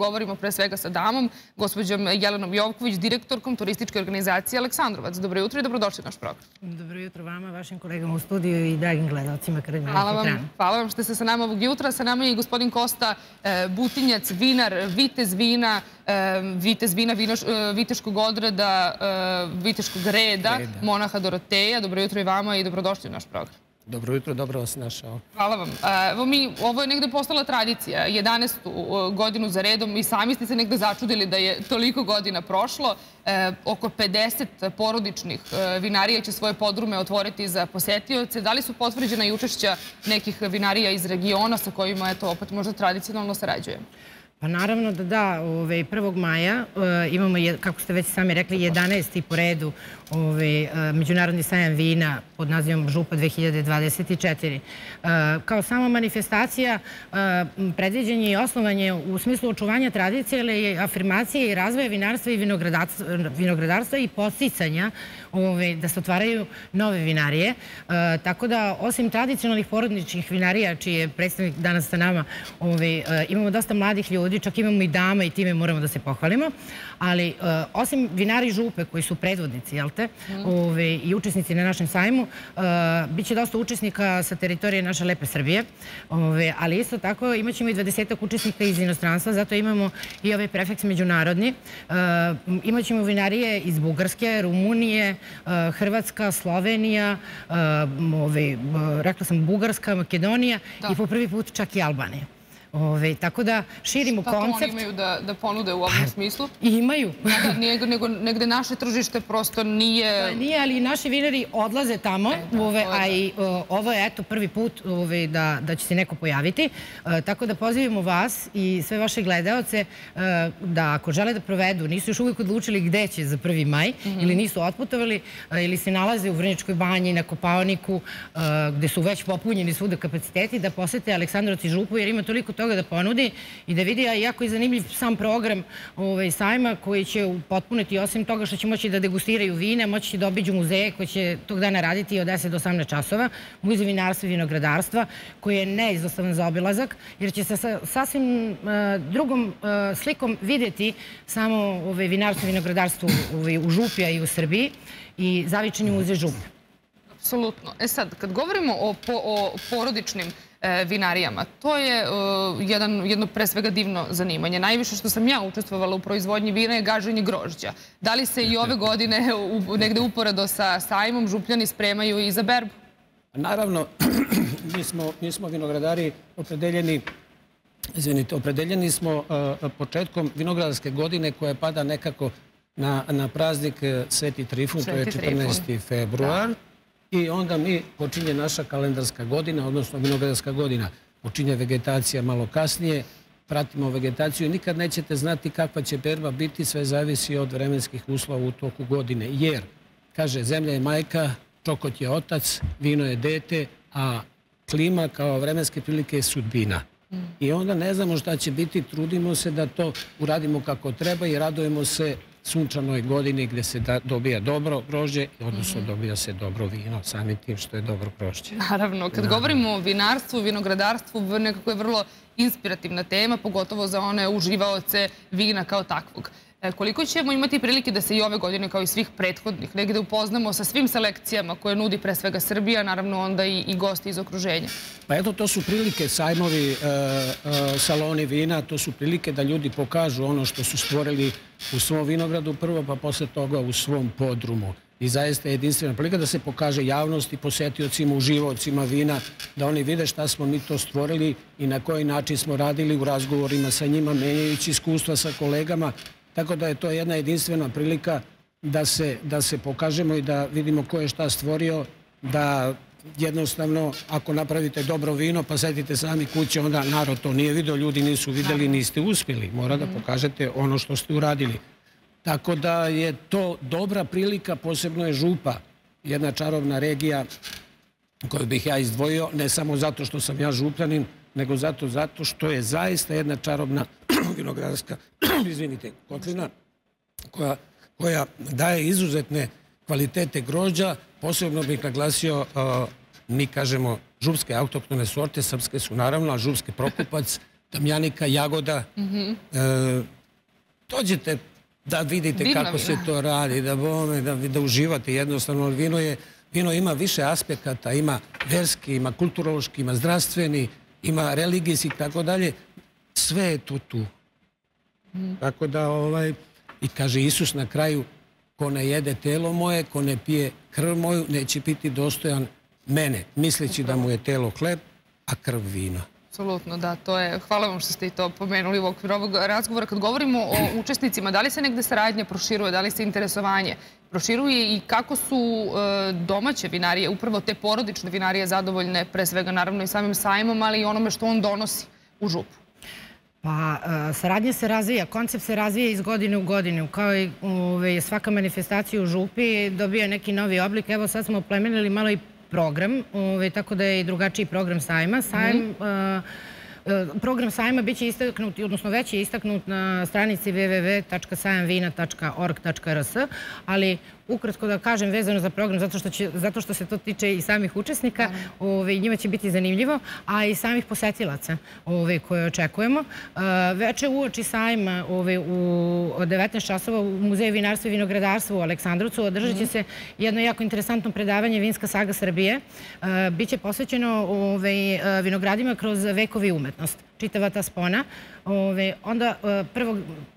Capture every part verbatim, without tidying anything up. Govorimo pre svega sa damom, gospođom Jelenom Jovković, direktorkom turističke organizacije Aleksandrovac. Dobro jutro i dobrodošli u naš program. Dobro jutro vama, vašim kolegama u studiju i dragim gledalcima. Hvala vam što ste sa nama ovog jutra. Sa nama je i gospodin Kosta Butinjac, vinar, vitez vina, vitez vina viteškog odreda, viteškog reda, monaha Doroteja. Dobro jutro i vama i dobrodošli u naš program. Dobro jutro, dobro vas našao. Hvala vam. Ovo je negde postala tradicija, jedanaestu godinu za redom, i sami ste se negde začudili da je toliko godina prošlo. Oko pedeset porodičnih vinarija će svoje podrume otvoriti za posetioce. Da li su potvrđena i učešća nekih vinarija iz regiona sa kojima, eto, opet možda tradicionalno sarađujemo? Pa naravno da da, prvog maja imamo, kako ste već sami rekli, jedanaesti po redu Međunarodni sajam vina pod nazivom Župa dve hiljade dvadeset četiri. Kao sama manifestacija predviđen je i osnovan je u smislu očuvanja tradicije, ali i afirmacije i razvoja vinarstva i vinogradarstva i podsticanja da se otvaraju nove vinarije. Tako da, osim tradicionalnih porodičnih vinarija, čiji je predstavnik danas sa nama, imamo dosta mladih ljudi, čak imamo i dama, i time moramo da se pohvalimo. Ali osim vinari Župe, koji su predvodnici, jel te, i učesnici na našem sajmu, bit će dosta učesnika sa teritorije naše lepe Srbije, ali isto tako imat ćemo i dvadesetak učesnika iz inostranstva, zato imamo i ovaj prefeks međunarodni. Imat ćemo vinarije iz Bugarske, Rumunije, Hrvatska, Slovenija, rekla sam Bugarska, Makedonija i po prvi put čak i Albanija. Tako da širimo koncept. Šta to oni imaju da ponude u ovom smislu? Imaju. Negde naše tržište prosto nije... Nije, ali naši vinari odlaze tamo, a i ovo je prvi put da će se neko pojaviti. Tako da pozivimo vas i sve vaše gledaoce da, ako žele da provedu, nisu još uvijek odlučili gde će za prvi maj, ili nisu otputovali, ili se nalaze u Vrnjačkoj banji, na Kopaoniku, gde su već popunjeni svuda kapaciteti, da posete Aleksandrovac i Župu, jer ima toliko toga da ponudi i da vidi, a jako je zanimljiv sam program sajma koji će potpuniti, osim toga što će moći da degustiraju vine, moći će da obiđu muzeje koji će tog dana raditi od deset do osamnaest časova, muzej vinarstva i vinogradarstva, koji je neizostavan za obilazak, jer će se sa sasvim drugom slikom vidjeti samo vinarstvo i vinogradarstvo u Župi i u Srbiji i zavičajni muzej Župe. Apsolutno. E sad, kad govorimo o porodičnim vinarijama, to je jedno pre svega divno zanimanje. Najviše što sam ja učestvovala u proizvodnji vina je gaženje grožđa. Da li se i ove godine negde uporedo sa sajmom župljani spremaju i za berbu? Naravno, mi smo vinogradari opredeljeni, izvinite, opredeljeni smo početkom vinogradarske godine koja pada nekako na praznik Sveti Trifun, to je četrnaesti februar. I onda mi počinje naša kalendarska godina, odnosno vinogradarska godina. Počinje vegetacija malo kasnije, pratimo vegetaciju. Nikad nećete znati kakva će berba biti, sve zavisi od vremenskih uslova u toku godine. Jer, kaže, zemlja je majka, čokot je otac, vino je dete, a klima kao vremenske prilike je sudbina. I onda ne znamo šta će biti, trudimo se da to uradimo kako treba i radujemo se sunčanoj godini gdje se dobija dobro grožđe, odnosno dobija se dobro vino, samim tim što je dobro grožđe. Naravno, kad govorimo o vinarstvu, vinogradarstvu, nekako je vrlo inspirativna tema, pogotovo za one uživaoce vina kao takvog. Koliko ćemo imati prilike da se i ove godine, kao i svih prethodnih, negde upoznamo sa svim selekcijama koje nudi pre svega Srbija, naravno onda i gosti iz okruženja? Pa eto, to su prilike, sajmovi, saloni vina, to su prilike da ljudi pokažu ono što su stvorili u svom vinogradu prvo, pa posle toga u svom podrumu. I zaista je jedinstvena prilika da se pokaže javnosti, posetiocima, uživaocima vina, da oni vide šta smo mi to stvorili i na koji način smo radili u razgovorima sa njima, menjajući iskustva sa kolegama. Tako da je to jedna jedinstvena prilika da se pokažemo i da vidimo ko je šta stvorio, da jednostavno, ako napravite dobro vino pa setite sami kuće, onda narod to nije vidio, ljudi nisu videli, niste uspjeli. Mora da pokažete ono što ste uradili. Tako da je to dobra prilika, posebno je Župa, jedna čarobna regija koju bih ja izdvojio, ne samo zato što sam ja župljanin, nego zato, zato što je zaista jedna čarobna vinogradarska, izvinite, kotlina, koja, koja daje izuzetne kvalitete grožđa. Posebno bih naglasio, mi kažemo, župske autoktone sorte, srpske su naravno, a župski prokupac tamjanika, jagoda. Dođite da vidite kako se to radi, da uživate jednostavno. Vino ima više aspekata, ima verski, ima kulturološki, ima zdravstveni, ima religijski i tako dalje. Sve je to tu. Tako da, i kaže Isus na kraju, ko ne jede telo moje, ko ne pije krv moju, neće biti dostojan mene, misleći da mu je telo hleb, a krv vino. Absolutno, da, to je. Hvala vam što ste i to pomenuli u okviru ovog razgovora. Kad govorimo o učesnicima, da li se negde saradnja proširuje, da li se interesovanje proširuje i kako su domaće vinarije, upravo te porodične vinarije zadovoljne, pre svega naravno i samim sajmom, ali i onome što on donosi u Župu? Pa, saradnja se razvija, koncept se razvija iz godine u godinu, kao i svaka manifestacija u Župi dobija neki novi oblik. Evo, sad smo oplemenili malo i program, tako da je i drugačiji program sajma. Program sajma bit će istaknut, odnosno već je istaknut na stranici w w w tačka sajamvina tačka org tačka r s, ali ukratko da kažem vezano za program, zato što se to tiče i samih učesnika, njima će biti zanimljivo, a i samih posetilaca koje očekujemo. Veče uoči sajma u devetnaest časova u Muzeju vinarstva i vinogradarstva u Aleksandrovcu održat će se jedno jako interesantno predavanje Vinska saga Srbije. Biće posvećeno vinogradima kroz vekovi umetnost, čitava ta spona. Onda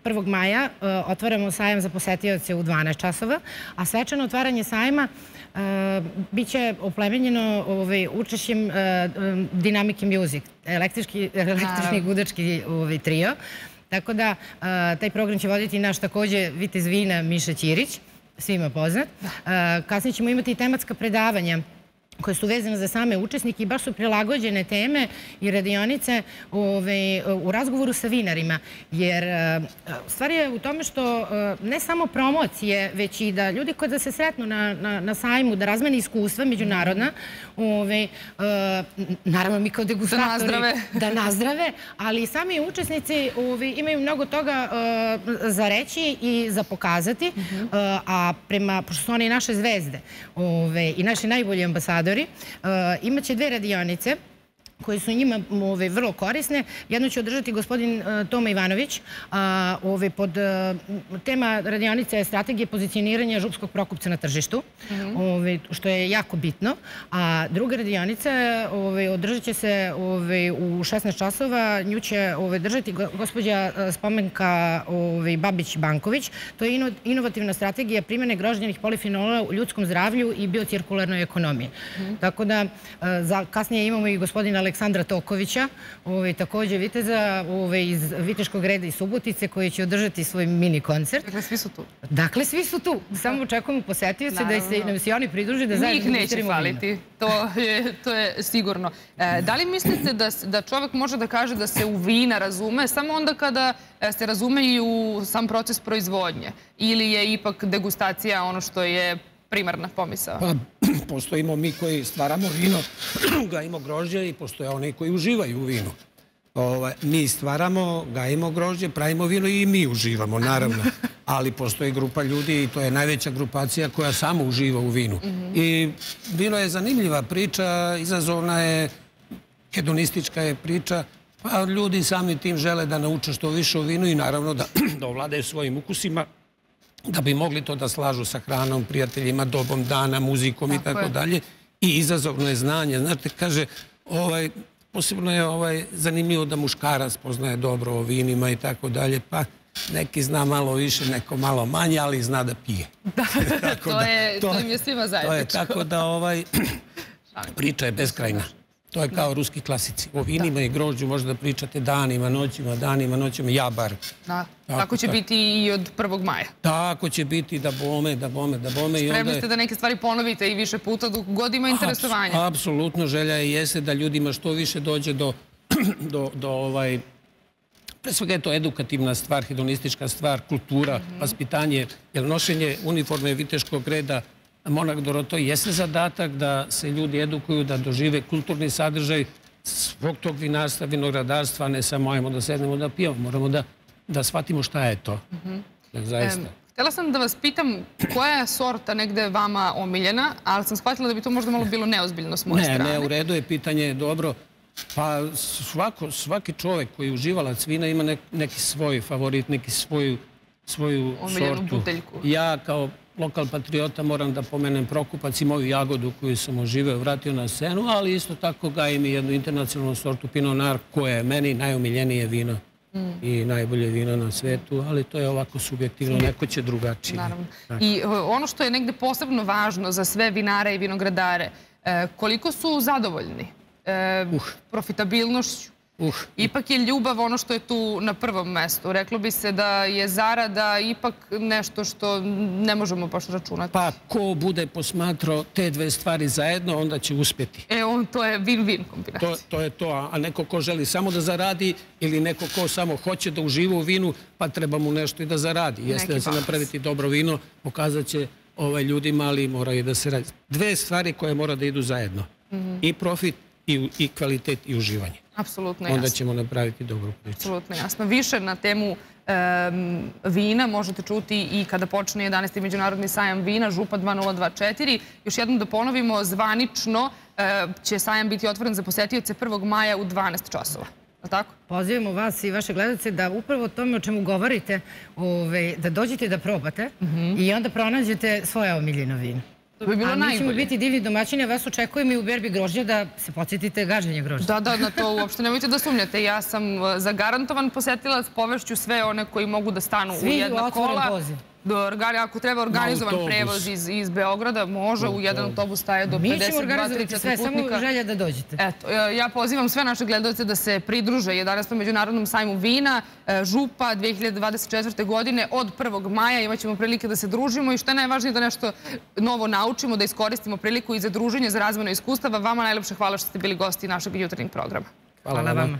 prvog maja otvaramo sajam za posetioce u dvanaest časova, a svečano otvaranje sajma bit će oplemenjeno učešćem Dynamic Music, električni gudački trio. Tako da, taj program će voditi naš također vitez vina Miša Ćirić, svima poznat. Kasnije ćemo imati i tematska predavanja koje su vezane za same učesnike i baš su prilagođene teme i radionice u razgovoru sa vinarima. Jer stvar je u tome što ne samo promocije, već i da ljudi koji da se sretnu na sajmu, da razmene iskustva međunarodna, naravno mi kao degustatori da nazdrave, ali i sami učesnici imaju mnogo toga za reći i za pokazati, a prema, pošto su oni naše zvezde i naši najbolji ambasadori, imaće dve radionice koje su njima vrlo korisne. Jednu će održati gospodin Toma Ivanović. Tema radionice je strategije pozicioniranja župskog prokupca na tržištu, što je jako bitno. A druga radionica održat će se u šesnaest časova. Nju će držati gospođa Spomenka Babić-Banković. To je inovativna strategija primjene grožđanih polifenola u ljudskom zdravlju i biocirkularnoj ekonomiji. Tako da, kasnije imamo i gospodina Aleksandra Tokovića, također viteza iz Viteškog reda i Subotice, koji će održati svoj mini koncert. Dakle, svi su tu. Dakle, svi su tu. Samo očekujemo posetioce da nam se oni pridruže. Njih neće faliti. To je sigurno. Da li mislite da čovjek može da kaže da se u vina razume samo onda kada se razume i u sam proces proizvodnje? Ili je ipak degustacija ono što je primarna pomisao? Pa, postojimo mi koji stvaramo vino, gajimo grožđe i postoje oni koji uživaju u vinu. Mi stvaramo, gajimo grožđe, pravimo vino i mi uživamo, naravno. Ali postoji grupa ljudi i to je najveća grupacija koja samo uživa u vinu. I vino je zanimljiva priča, izazovna je, hedonistička je priča, pa ljudi sami tim žele da nauče što više o vinu i naravno da ovladaju svojim ukusima, da bi mogli to da slažu sa hranom, prijateljima, dobom dana, muzikom i tako dalje. I izazovno je znanje. Znate, kaže, posebno je zanimljivo da muškarac poznaje dobro o vinima i tako dalje, pa neki zna malo više, neko malo manje, ali zna da pije. To im je svima zajedničko. Tako da priča je beskrajna. To je kao ruski klasici. O vinima i grožđu možete da pričate danima, noćima, danima, noćima, ja bar. Tako će biti i od prvog maja. Tako će biti, da bome, da bome, da bome. Spremni ste da neke stvari ponovite i više puta dok god ima interesovanja. Apsolutno, želja je jeste da ljudima što više dođe do... Pre svega je to edukativna stvar, hedonistička stvar, kultura, vaspitanje, jer nošenje uniforme viteškog reda Monarh Doroteja jeste zadatak da se ljudi edukuju, da dožive kulturni sadržaj svog tog vinarstva, vinogradarstva, ne samo ajmo da sednemo da pijemo, moramo da shvatimo šta je to. Htjela sam da vas pitam koja je sorta negde vama omiljena, ali sam shvatila da bi to možda malo bilo neozbiljno s moje strane. Ne, ne, u redu je, pitanje je dobro. Pa svaki čovjek koji je uživalac vina ima neki svoj favorit, neki svoju sortu. Ja kao lokal patriota moram da pomenem Prokupac i moju jagodu koju sam oživeo, vratio na scenu, ali isto tako gajim i jednu internacionalnu sortu Pinot Noir koja je meni najomiljenije vino i najbolje vino na svetu, ali to je ovako subjektivno, neko će drugačije. I ono što je negde posebno važno za sve vinare i vinogradare, koliko su zadovoljni profitabilnošću? Ipak je ljubav ono što je tu na prvom mestu. Reklo bi se da je zarada ipak nešto što ne možemo baš računati. Pa ko bude posmatrao te dve stvari zajedno, onda će uspjeti. E, to je win-win kombinacija. To je to, a neko ko želi samo da zaradi ili neko ko samo hoće da uživa u vinu, pa treba mu nešto i da zaradi. Jeste da se napraviti dobro vino, pokazat će ljudima, ali moraju da se radi. Dve stvari koje mora da idu zajedno. I profit, i kvalitet, i uživanje. Apsolutno jasno. Onda ćemo napraviti dobru priču. Apsolutno jasno. Više na temu vina možete čuti i kada počne jedanaesti Međunarodni sajam vina Župa dve hiljade dvadeset četiri. Još jednom da ponovimo, zvanično će sajam biti otvoren za posetioce prvog maja u dvanaest časova. Pozivamo vas i vaše gledalce da upravo o tome o čemu govorite, da dođete da probate i onda pronađete svoje omiljeno vino. A mi ćemo biti divni domaćini, a vas očekujemo i u berbi grožđa da se podsjetite gaženje grožđa. Da, da, na to uopšte nemojte da sumnjate. Ja sam zagarantovan posjetilac, povešću sve one koji mogu da stanu u jedna kola. Ako treba organizovan prevoz iz Beograda, može, u jedan autobus taje do pedeset dva trideset putnika. Mi ćemo organizovati sve, samo želja da dođete. Ja pozivam sve naše gledalce da se pridruže jedanaestom Međunarodnom sajmu vina Župa dve hiljade dvadeset četvrte. godine od prvog maja. Imaćemo prilike da se družimo i što je najvažnije, da nešto novo naučimo, da iskoristimo priliku i za druženje, za razmenu iskustava. Vama najlepše hvala što ste bili gosti našeg jutarnjeg programa. Hvala vama.